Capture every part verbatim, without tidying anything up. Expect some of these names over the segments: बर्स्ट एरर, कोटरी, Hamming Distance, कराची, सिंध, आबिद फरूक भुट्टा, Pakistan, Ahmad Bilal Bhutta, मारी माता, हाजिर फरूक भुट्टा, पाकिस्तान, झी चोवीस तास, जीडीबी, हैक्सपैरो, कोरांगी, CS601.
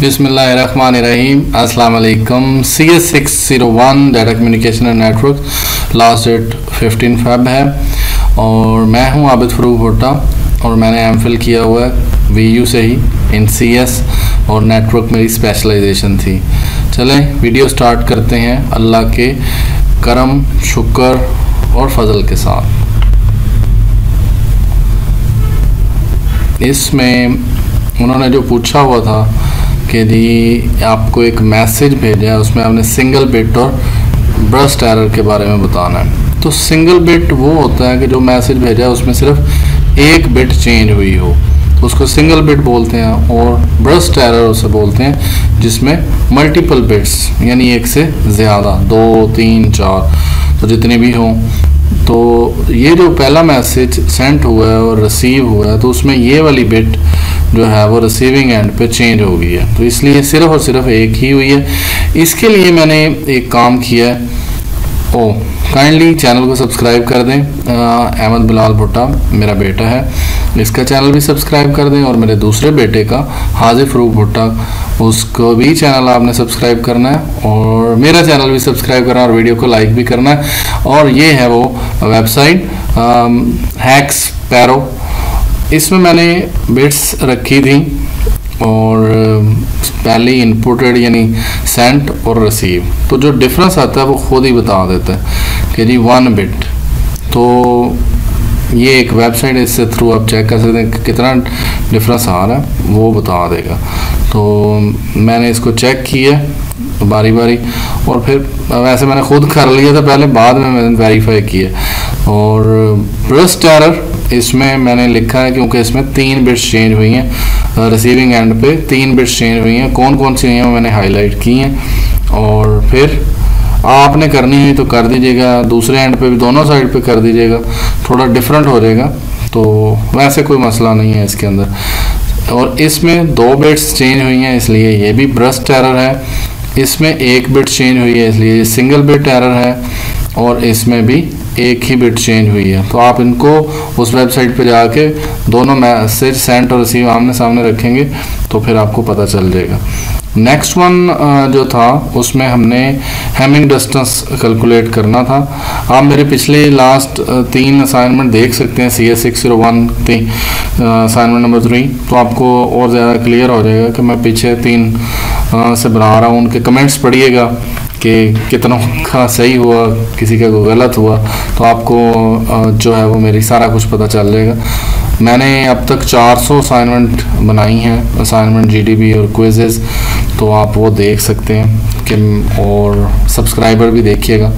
बिस्मिल्लाहिर्रहमानिर्रहीम, अस्सलाम वालेकुम। C S six zero one data communication and network, last date fifteen Feb है और मैं हूं आबिद फरूक भुट्टा और मैंने एम फिल किया हुआ है वी यू से ही इन सी एस और नेटवर्क मेरी स्पेशलाइजेशन थी। चलें वीडियो स्टार्ट करते हैं अल्लाह के करम, शुक्र और फजल के साथ। इसमें उन्होंने जो पूछा हुआ था कि जी आपको एक मैसेज भेजा है, उसमें आपने सिंगल बिट और बर्स्ट एरर के बारे में बताना है। तो सिंगल बिट वो होता है कि जो मैसेज भेजा है उसमें सिर्फ एक बिट चेंज हुई हो, उसको सिंगल बिट बोलते हैं। और बर्स्ट एरर उसे बोलते हैं जिसमें मल्टीपल बिट्स यानी एक से ज़्यादा, दो तीन चार, तो जितने भी हों। तो ये जो पहला मैसेज सेंट हुआ है और रिसीव हुआ है, तो उसमें ये वाली बिट जो है वो रिसीविंग एंड पे चेंज हो गई है, तो इसलिए सिर्फ और सिर्फ एक ही हुई है। इसके लिए मैंने एक काम किया है। ओ काइंडली चैनल को सब्सक्राइब कर दें। अहमद बिलाल भुट्टा मेरा बेटा है, इसका चैनल भी सब्सक्राइब कर दें और मेरे दूसरे बेटे का हाजिर फरूक भुट्टा, उसको भी चैनल आपने सब्सक्राइब करना है और मेरा चैनल भी सब्सक्राइब करना है और वीडियो को लाइक भी करना है। और ये है वो वेबसाइट हैक्सपैरो, इसमें मैंने बिट्स रखी थी और पहले इनपुटेड यानी सेंट और रिसीव, तो जो डिफरेंस आता है वो खुद ही बता देता है कि जी वन बिट। तो ये एक वेबसाइट है, इससे थ्रू आप चेक कर सकते हैं कि कितना डिफरेंस आ रहा है वो बता देगा। तो मैंने इसको चेक किया बारी बारी और फिर वैसे मैंने खुद कर लिया था पहले, बाद में मैंने वेरीफाई किया। और बर्स्ट एरर इसमें मैंने लिखा है क्योंकि इसमें तीन बिट्स चेंज हुई हैं, रिसीविंग एंड पे तीन बिट्स चेंज हुई हैं। कौन कौन सी हुई हैं वो मैंने हाईलाइट की हैं और फिर आपने करनी हुई तो कर दीजिएगा, दूसरे एंड पे भी दोनों साइड पे कर दीजिएगा, थोड़ा डिफरेंट हो जाएगा, तो वैसे कोई मसला नहीं है इसके अंदर। और इसमें दो बिट्स चेंज हुई हैं इसलिए ये भी बर्स्ट एरर है, इसमें एक बिट चेंज हुई है इसलिए ये सिंगल बिट एरर है, और इसमें भी एक ही बिट चेंज हुई है। तो आप इनको उस वेबसाइट पर जाके दोनों मैसेज सेंट और रिसीव आमने सामने रखेंगे तो फिर आपको पता चल जाएगा। नेक्स्ट वन जो था उसमें हमने हैमिंग डिस्टेंस कैलकुलेट करना था। आप मेरे पिछले लास्ट तीन असाइनमेंट देख सकते हैं, C S six zero one तीन असाइनमेंट नंबर थ्री, तो आपको और ज़्यादा क्लियर हो जाएगा कि मैं पीछे तीन आ, से बना रहा हूँ। उनके कमेंट्स पढ़िएगा कि कितनों का सही हुआ, किसी का गलत हुआ, तो आपको आ, जो है वो मेरी सारा कुछ पता चल जाएगा। मैंने अब तक चार सौ असाइनमेंट बनाई हैं, असाइनमेंट जीडीबी और क्विज़ेस, तो आप वो देख सकते हैं कि, और सब्सक्राइबर भी देखिएगा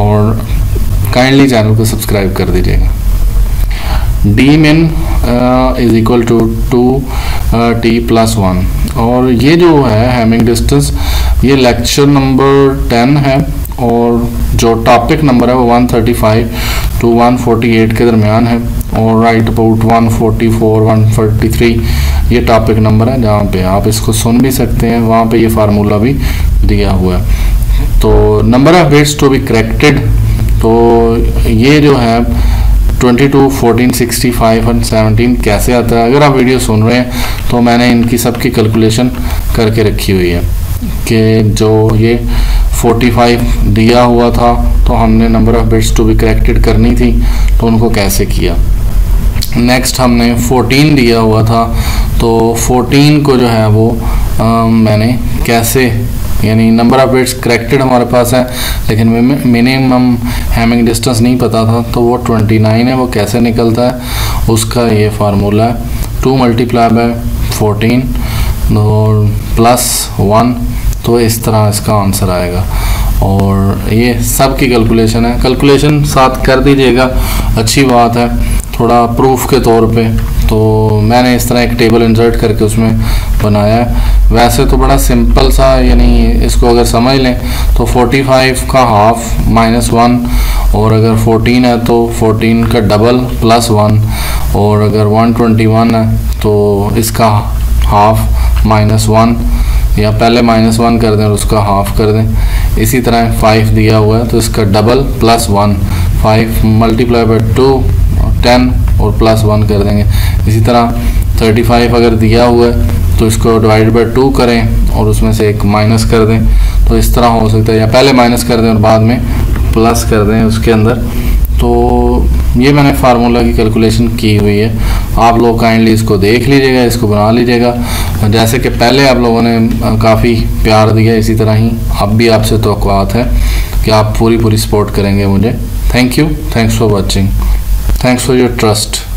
और काइंडली चैनल को सब्सक्राइब कर दीजिएगा। D min is equal to two T plus one, और ये जो है हैमिंग डिस्टेंस, ये लेक्चर नंबर टेन है और जो टॉपिक नंबर है वो एक सौ पैंतीस टू एक सौ अड़तालीस के दरमियान है, और राइट अबाउट एक सौ चौवालीस, एक सौ तैंतीस ये टॉपिक नंबर है जहाँ पे आप इसको सुन भी सकते हैं, वहाँ पे ये फार्मूला भी दिया हुआ है। तो number of bits to be corrected, तो ये जो है बाईस, चौदह, सोलह, पैंसठ और सत्रह कैसे आता है। अगर आप वीडियो सुन रहे हैं तो मैंने इनकी सबकी कैलकुलेशन करके रखी हुई है कि जो ये पैंतालीस दिया हुआ था तो हमने number of bits to be corrected करनी थी, तो उनको कैसे किया। नेक्स्ट हमने चौदह दिया हुआ था, तो चौदह को जो है वो आ, मैंने कैसे, यानी नंबर ऑफ़ बिट्स करेक्टेड हमारे पास है लेकिन मिनिमम हैमिंग डिस्टेंस नहीं पता था, तो वो उनतीस है, वो कैसे निकलता है उसका ये फार्मूला है, टू मल्टीप्लाई बाय चौदह और प्लस वन, तो इस तरह इसका आंसर आएगा। और ये सब की कैलकुलेशन है, कैलकुलेशन साथ कर दीजिएगा, अच्छी बात है, थोड़ा प्रूफ के तौर पे। तो मैंने इस तरह एक टेबल इंसर्ट करके उसमें बनाया है। वैसे तो बड़ा सिंपल सा, यानी इसको अगर समझ लें तो पैंतालीस का हाफ माइनस वन, और अगर चौदह है तो चौदह का डबल प्लस वन, और अगर एक सौ इक्कीस है तो इसका हाफ माइनस वन, या पहले माइनस वन कर दें और उसका हाफ कर दें। इसी तरह फाइव दिया हुआ है तो इसका double plus one, five multiply by two और टेन और प्लस वन कर देंगे। इसी तरह थर्टी फाइव अगर दिया हुआ है तो इसको डिवाइड बाई टू करें और उसमें से एक माइनस कर दें, तो इस तरह हो सकता है, या पहले माइनस कर दें और बाद में प्लस कर दें उसके अंदर। तो ये मैंने फार्मूला की कैलकुलेशन की हुई है, आप लोग काइंडली इसको देख लीजिएगा, इसको बना लीजिएगा। जैसे कि पहले आप लोगों ने काफ़ी प्यार दिया, इसी तरह ही अब भी आपसे तवक्कुआत है कि आप पूरी पूरी सपोर्ट करेंगे मुझे। Thank you, thanks for watching, thanks for your trust.